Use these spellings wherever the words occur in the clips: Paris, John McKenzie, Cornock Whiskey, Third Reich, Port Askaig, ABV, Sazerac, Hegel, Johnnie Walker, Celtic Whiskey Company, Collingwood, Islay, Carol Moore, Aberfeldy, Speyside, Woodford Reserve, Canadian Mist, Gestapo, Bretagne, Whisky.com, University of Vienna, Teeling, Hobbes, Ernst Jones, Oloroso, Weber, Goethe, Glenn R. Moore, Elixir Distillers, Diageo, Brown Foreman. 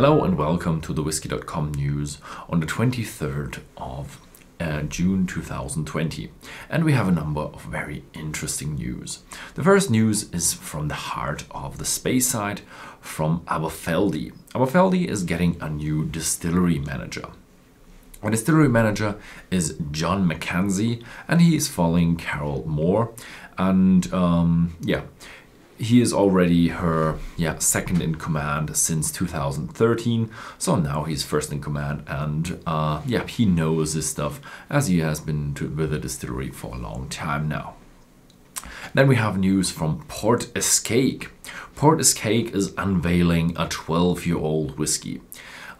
Hello and welcome to the Whisky.com news on the 23rd of June 2020, and we have a number of very interesting news. The first news is from the heart of the Speyside, from Aberfeldy. Aberfeldy is getting a new distillery manager. The distillery manager is John McKenzie, and he is following Carol Moore, and he is already her second in command since 2013, so now he's first in command, and he knows this stuff as he has been with the distillery for a long time now. Then we have news from Port Askaig. Port Askaig is unveiling a 12-year-old whiskey.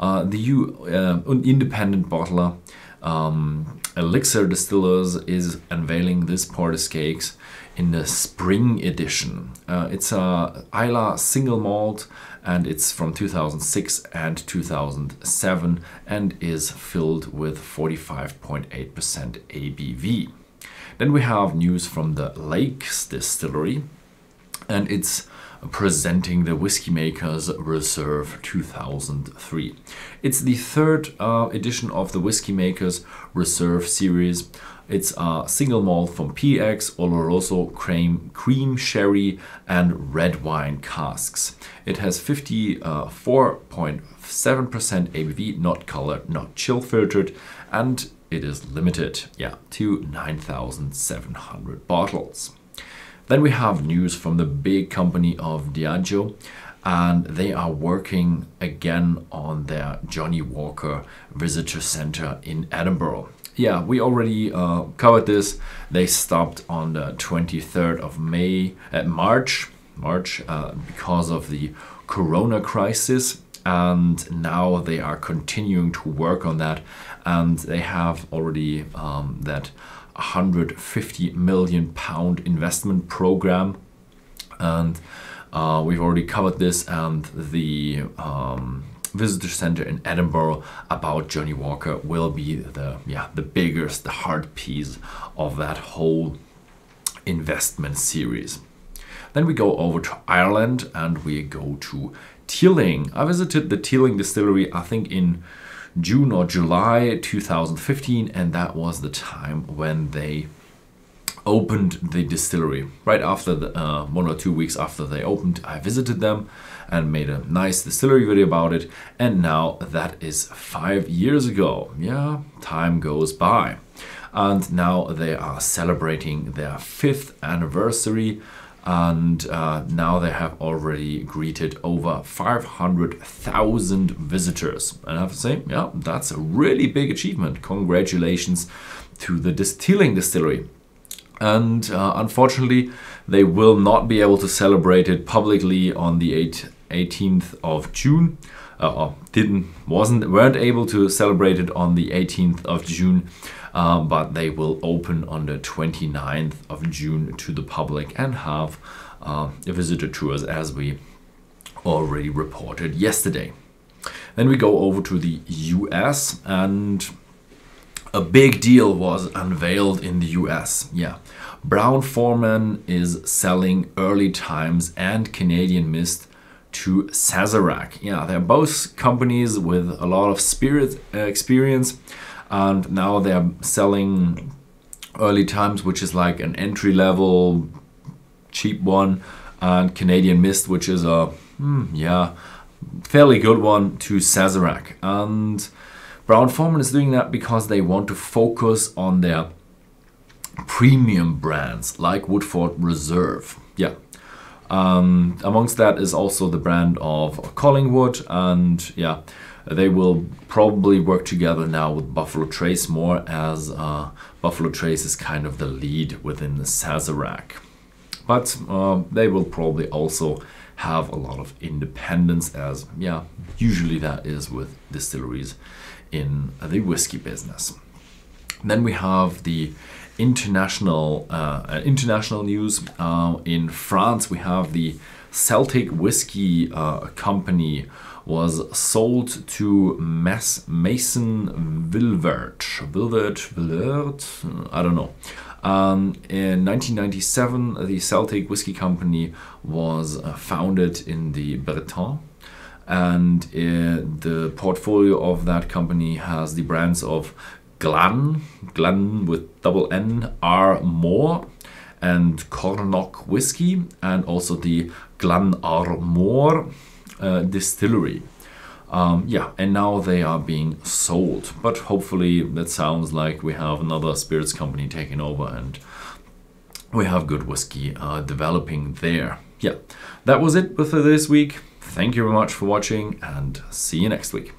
Independent bottler Elixir Distillers is unveiling this Port Askaig in the spring edition. It's a Islay single malt, and it's from 2006 and 2007 and is filled with 45.8% ABV. Then we have news from the Lakes Distillery, and it's presenting the Whiskymaker's Reserve 2003. It's the third edition of the Whiskymaker's Reserve series. It's a single malt from PX, Oloroso, cream, sherry, and red wine casks. It has 54.7% ABV, not colored, not chill filtered, and it is limited to 9,700 bottles. Then we have news from the big company of Diageo, and they are working again on their Johnnie Walker Visitor Center in Edinburgh. Yeah, we already covered this. They stopped on the 23rd of March, because of the corona crisis, and now they are continuing to work on that, and they have already that £150 million investment program, and we've already covered this and the visitor center in Edinburgh about Johnnie Walker will be the hard piece of that whole investment series. Then we go over to Ireland and we go to Teeling. I visited the Teeling distillery, I think in June or July 2015, and that was the time when they opened the distillery. Right after the 1 or 2 weeks after they opened, I visited them and made a nice distillery video about it, and now that is 5 years ago. Yeah, time goes by, and now they are celebrating their 5th anniversary, and now they have already greeted over 500,000 visitors. And I have to say, yeah, that's a really big achievement. Congratulations to the Teeling distillery. And unfortunately, they will not be able to celebrate it publicly on the 18th of June. Weren't able to celebrate it on the 18th of June, but they will open on the 29th of June to the public and have visitor tours, as we already reported yesterday. Then we go over to the US, and a big deal was unveiled in the US. Yeah, Brown Foreman is selling Early Times and Canadian Mist to Sazerac. Yeah, they're both companies with a lot of spirit experience, and now they're selling Early Times, which is like an entry level cheap one, and Canadian Mist, which is a fairly good one, to Sazerac. And Brown Foreman is doing that because they want to focus on their premium brands like Woodford Reserve. Yeah. Amongst that is also the brand of Collingwood, and yeah, they will probably work together now with Buffalo Trace more, as Buffalo Trace is kind of the lead within the Sazerac. But they will probably also have a lot of independence, as usually that is with distilleries in the whiskey business. Then we have the international news. In France, we have the Celtic Whiskey Company was sold to Mason Vilvert. I don't know. In 1997, the Celtic Whiskey Company was founded in the Bretagne, and the portfolio of that company has the brands of Glan with double N, R. Moore, and Cornock Whiskey, and also the Glenn R. Moore Distillery. Yeah, and now they are being sold, but hopefully that sounds like we have another spirits company taking over and we have good whiskey developing there. Yeah, that was it for this week. Thank you very much for watching and see you next week.